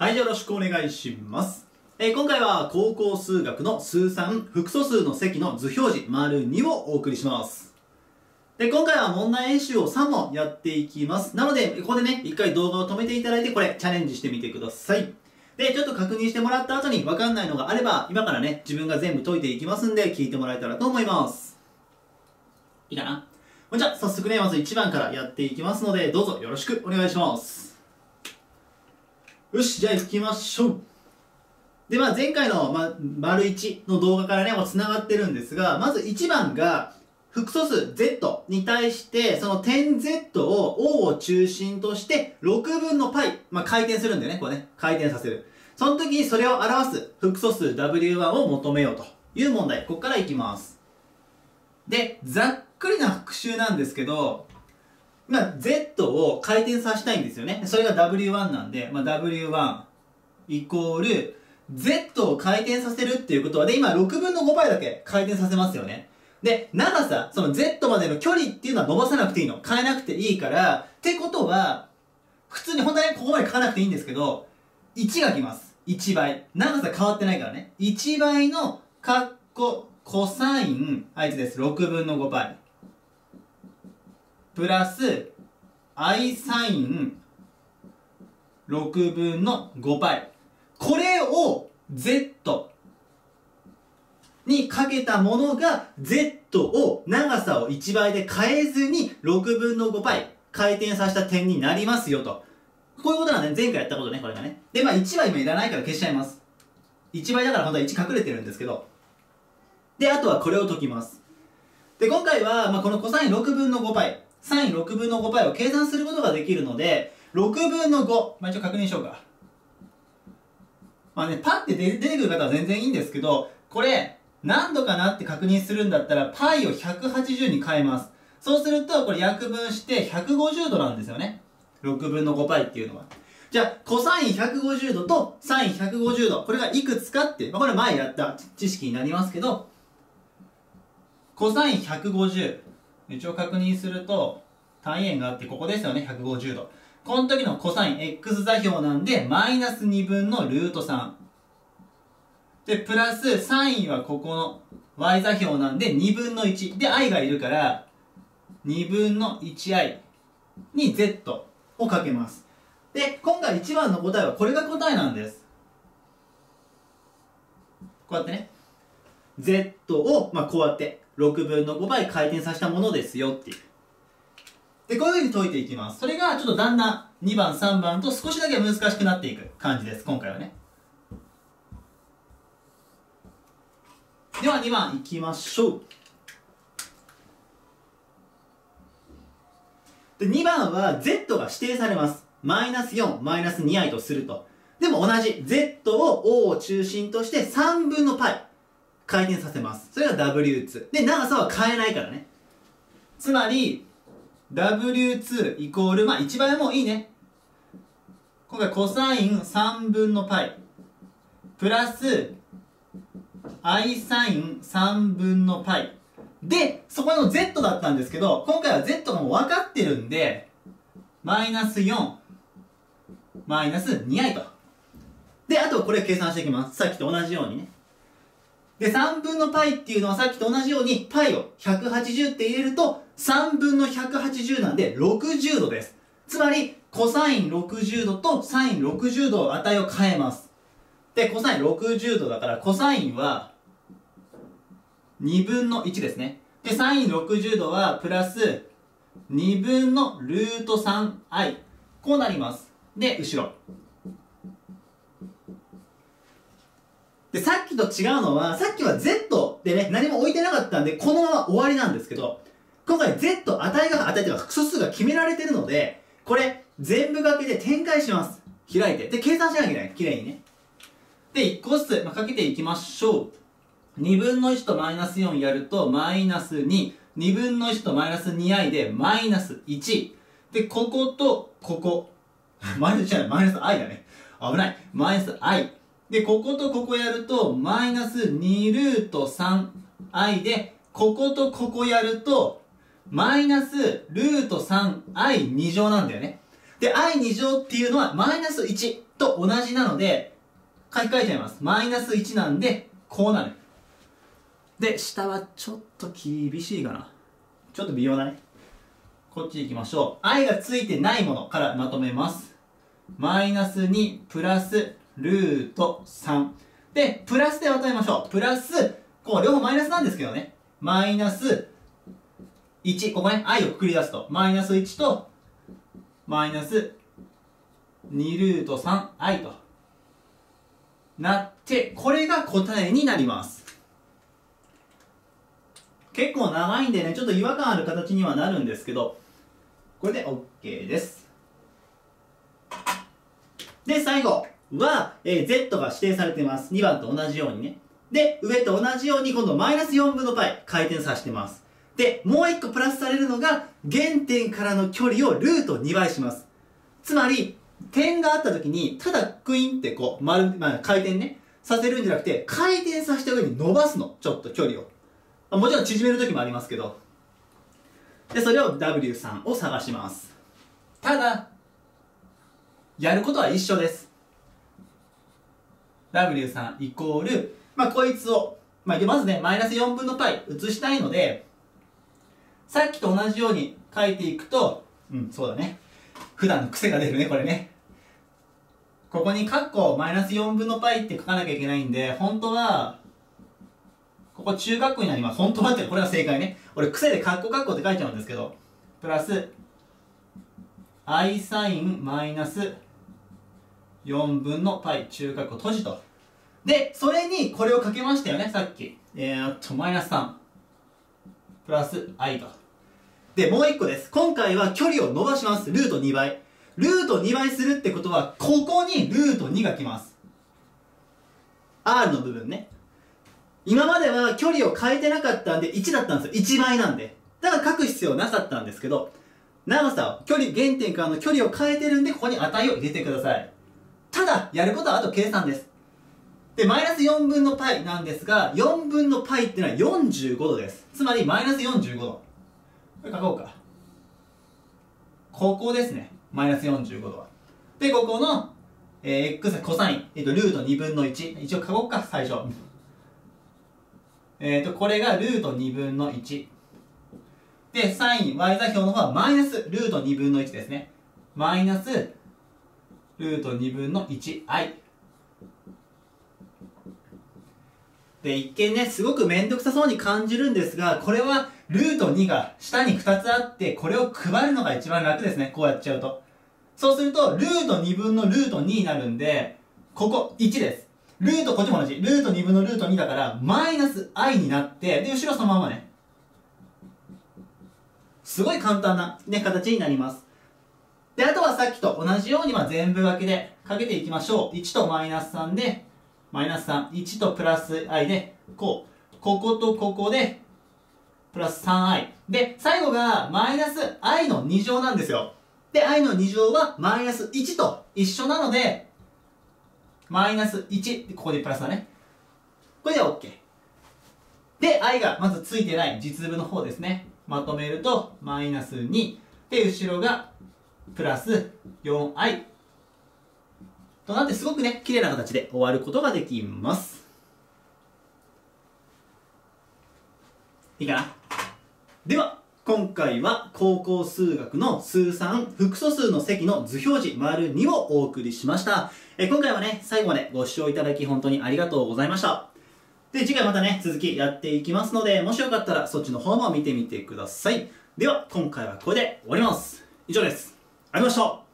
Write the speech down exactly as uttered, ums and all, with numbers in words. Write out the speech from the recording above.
はい、よろしくお願いします。えー、今回は高校数学のすうさん複素数の積の図表示 ② をお送りします。で、今回は問題演習をさん問やっていきます。なので、ここでね、一回動画を止めていただいて、これチャレンジしてみてください。で、ちょっと確認してもらった後に分かんないのがあれば、今からね、自分が全部解いていきますんで、聞いてもらえたらと思います。いいかな？じゃあ、早速ね、まずいちばんからやっていきますので、どうぞよろしくお願いします。よし、じゃあ行きましょう。で、まあ、前回の、ま、①の動画からね、もう繋がってるんですが、まずいちばんが、複素数 Z に対して、その点 Z を O を中心として、ろくぶんの π、まあ、回転するんだよね、こうね、回転させる。その時にそれを表す複素数 ダブリューワン を求めようという問題、ここから行きます。で、ざっくりな復習なんですけど、まあ、Z を回転させたいんですよね。それが ダブリューワン なんで、まあ、ダブリューワン イコール、Z を回転させるっていうことは、で、今ろくぶんの ごばいだけ回転させますよね。で、長さ、その Z までの距離っていうのは伸ばさなくていいの。変えなくていいから、ってことは、普通に本当はね、ここまで書かなくていいんですけど、いちがきます。いちばい。長さ変わってないからね。いちばいの、かっこ、コサイン、あいつです。ろくぶんの ごばい。プラス、I サイン、ろくぶんの ごばい。これを Z にかけたものが Z を長さをいちばいで変えずにろくぶんの ごばい回転させた点になりますよと。こういうことなんで、ね、前回やったことね、これがね。で、まあいちは今いらないから消しちゃいます。いちばいだから本当はいち隠れてるんですけど。で、あとはこれを解きます。で、今回は、まあ、この コサイン ろくぶんの ごばい、サイン ろくぶんの ごばいを計算することができるので、ろくぶんのご、まあ、一応確認しようか。まあね、パッて出てくる方は全然いいんですけど、これ、何度かなって確認するんだったら、π をひゃくはちじゅうに変えます。そうすると、これ約分してひゃくごじゅうどなんですよね。ろくぶんの ごばいっていうのは。じゃあ、コサインひゃくごじゅうどと サインひゃくごじゅうど、これがいくつかって、まあ、これ前やった知識になりますけど、コサインひゃくごじゅう。一応確認すると、単位円があって、ここですよね、ひゃくごじゅうど。この時のコサインエックス 座標なんで、マイナスにぶんのルートさん。で、プラス、サインはここの ワイ 座標なんで、にぶんのいち。で、i がいるから、にぶんの いちアイ に Z をかけます。で、今回いちばんの答えは、これが答えなんです。こうやってね。Z を、まあ、こうやって、ろくぶんのごばい回転させたものですよっていう。で、こういうふうに解いていきます。それがちょっとだんだんにばん、さんばんと少しだけ難しくなっていく感じです。今回はね。ではにばんいきましょう。で、にばんは Z が指定されます。マイナスよん、マイナスにアイ とすると。でも同じ Z を O を中心としてさんぶんの π。回転させます。それが ダブリューツー。で、長さは変えないからね。つまり、ダブリューツー イコール、まあいちばいもいいね。今回、コサインさんぶんの π。プラス、アイサインさんぶんの π。で、そこの Z だったんですけど、今回は Z がもう分かってるんで、マイナスよん、マイナスにアイ と。で、あとこれ計算していきます。さっきと同じようにね。で、さんぶんの π っていうのはさっきと同じように π をひゃくはちじゅうって入れるとさんぶんのひゃくはちじゅうなんでろくじゅうどです。つまり、コサインろくじゅうどと サインろくじゅうど値を変えます。で、コサインろくじゅうどだから、コサインはにぶんのいちですね。で、サインろくじゅうどはプラスにぶんのルート さんアイ。こうなります。で、後ろ。で、さっきと違うのは、さっきは Z でね、何も置いてなかったんで、このまま終わりなんですけど、今回 Z、値が、値というか複素数が決められてるので、これ、全部掛けで展開します。開いて。で、計算しなきゃいけない。綺麗にね。で、いっこずつ、まあ、かけていきましょう。にぶんのいちとマイナスよんやると、マイナスに。にぶんのいちとマイナスにアイ で、マイナスいち。で、ここと、ここ。マイナスじゃない、マイナスアイ だね。危ない。マイナスアイ。で、こことここやると、マイナスにルートさんアイ で、こことここやると、マイナスルートさんアイに乗なんだよね。で、アイツー 乗っていうのはマイナスいちと同じなので、書き換えちゃいます。マイナスいちなんで、こうなる。で、下はちょっと厳しいかな。ちょっと微妙だね。こっち行きましょう。i がついてないものからまとめます。マイナスにプラスルートさん。で、プラスでまとめましょう。プラス、こう両方マイナスなんですけどね。マイナスいち。ここね、i をくくり出すと。マイナスいちと、マイナスにルート さんアイ となって、これが答えになります。結構長いんでね、ちょっと違和感ある形にはなるんですけど、これで OK です。で、最後は、えー、Z が指定されてます。にばんと同じようにね。で、上と同じように今度マイナスよんぶんの π 回転させてます。で、もういっこプラスされるのが、原点からの距離をルートにばいします。つまり、点があった時に、ただクインってこう、丸、まあ、回転ね、させるんじゃなくて、回転させた上に伸ばすの。ちょっと距離を。もちろん縮める時もありますけど。で、それを ダブリュースリー を探します。ただ、やることは一緒です。ダブリュースリー イコール、まあ、こいつを、まあ、まずね、マイナスよんぶんの π 移したいので、さっきと同じように書いていくと、うん、そうだね。普段の癖が出るね、これね。ここにカッコマイナスよんぶんの π って書かなきゃいけないんで、本当は、ここ中学校になります。本当はって、これが正解ね。俺、癖でカッコカッコって書いちゃうんですけど、プラス、i サインマイナスよんぶんの π 中括弧閉じと。で、それにこれをかけましたよね、さっき。えーっと、マイナスさん。プラス i と。で、もういっこです。今回は距離を伸ばします。ルートにばい。ルートにばいするってことは、ここにルートにが来ます。r の部分ね。今までは距離を変えてなかったんで、いちだったんですよ。いちばいなんで。だから書く必要なかったんですけど、長さを、距離、原点からの距離を変えてるんで、ここに値を入れてください。ただ、やることはあと計算です。で、マイナスよんぶんの π なんですが、よんぶんの π っていうのはよんじゅうごどです。つまり、マイナスよんじゅうごど。これ書こうか。ここですね。マイナスよんじゅうごどは。で、ここの、えー、x コサイン、えっと、ルートにぶんのいち。一応書こうか、最初。えっと、これがルートにぶんのいち。で、サイン、y 座標の方はマイナスルートにぶんのいちですね。マイナス、ルートにぶんの いちアイ。で、一見ね、すごくめんどくさそうに感じるんですが、これはルートにが下にふたつあって、これを配るのが一番楽ですね。こうやっちゃうと。そうすると、ルートにぶんのルートにになるんで、ここいちです。ルート、こっちも同じ。ルートにぶんのルートにだから、マイナス i になって、で、後ろそのままね。すごい簡単な、ね、形になります。で、あとはさっきと同じように、まあ、全部分けでかけていきましょう。いちとマイナスさんで、マイナスさん。いちとプラス i で、こう。こことここで、プラス さんアイ。で、最後がマイナス i のに乗なんですよ。で、i のに乗はマイナスいちと一緒なので、マイナスいち。ここでプラスだね。これで OK。で、i がまずついてない実部の方ですね。まとめると、マイナスに。で、後ろが、プラス よんアイ となってすごくね、綺麗な形で終わることができます。いいかな。では今回は高校数学の数さん複素数の積の図表示 ② をお送りしました。え今回はね、最後までご視聴いただき本当にありがとうございました。で、次回またね、続きやっていきますので、もしよかったらそっちの方も見てみてください。では今回はこれで終わります。以上です。ありがとうございました。